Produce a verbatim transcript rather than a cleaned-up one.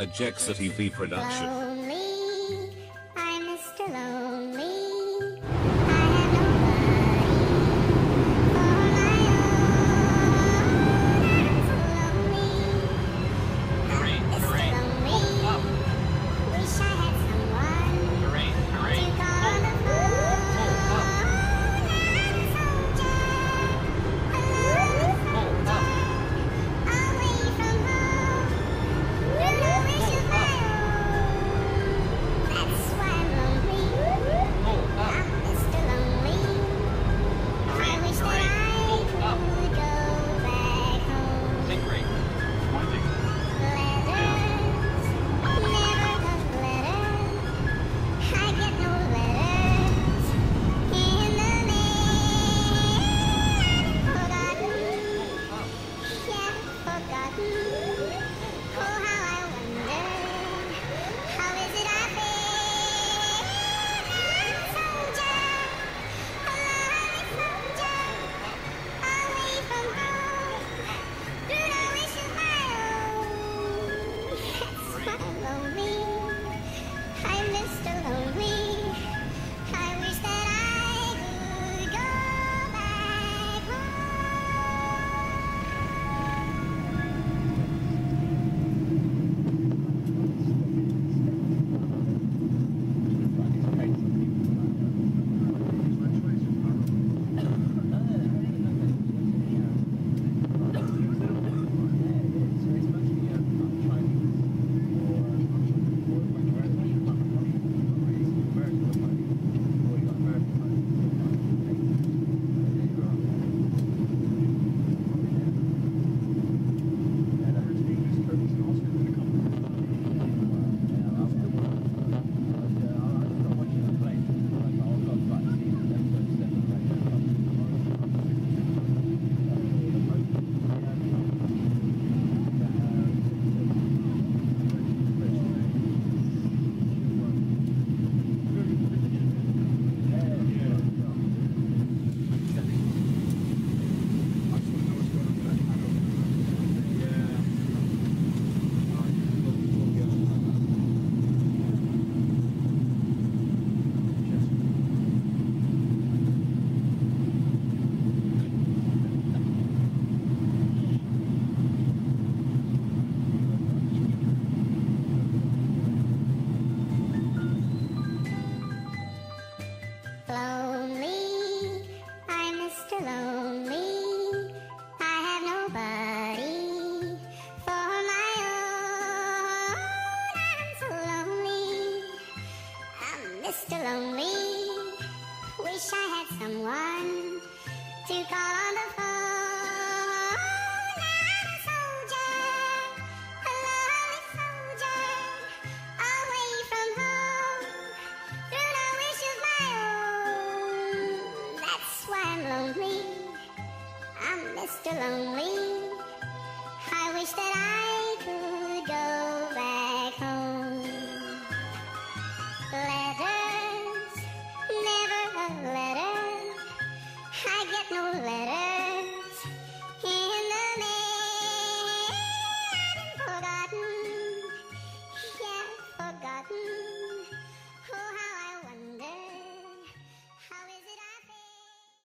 a Jexa T V production. Mister Lonely, wish I had someone to call on the phone. I'm a soldier, a lonely soldier, away from home, through no wish of my own. That's why I'm lonely, I'm Mister Lonely.